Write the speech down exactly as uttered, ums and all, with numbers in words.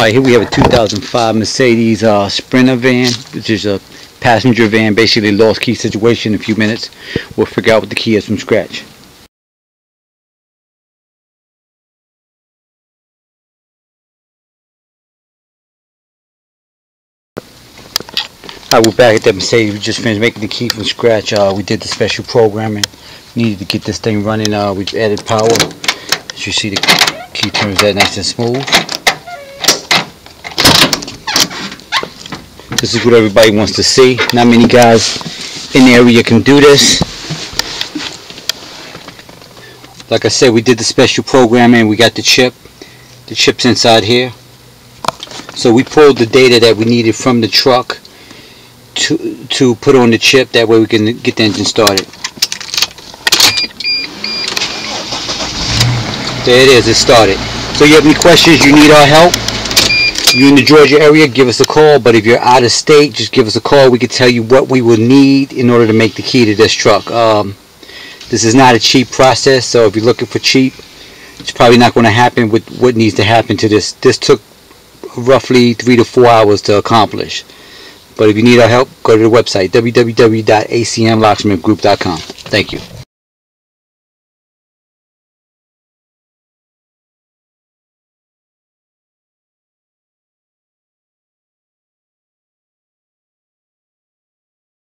Alright, here we have a two thousand five Mercedes uh, Sprinter van, which is a passenger van, basically lost key situation. In a few minutes we'll figure out what the key is from scratch. Alright, we're back at that Mercedes. We just finished making the key from scratch. Uh, we did the special programming, needed to get this thing running. Uh, we've added power. As you see, the key turns out nice and smooth. This is what everybody wants to see. Not many guys in the area can do this. Like I said, we did the special programming. We got the chip. The chip's inside here. So we pulled the data that we needed from the truck to, to put on the chip. That way we can get the engine started. There it is. It started. So you have any questions, you need our help, you're in the Georgia area, give us a call. But if you're out of state, just give us a call. We can tell you what we will need in order to make the key to this truck. Um, this is not a cheap process, so if you're looking for cheap, it's probably not going to happen with what needs to happen to this. This took roughly three to four hours to accomplish. But if you need our help, go to the website, w w w dot a c m locksmith group dot com. Thank you.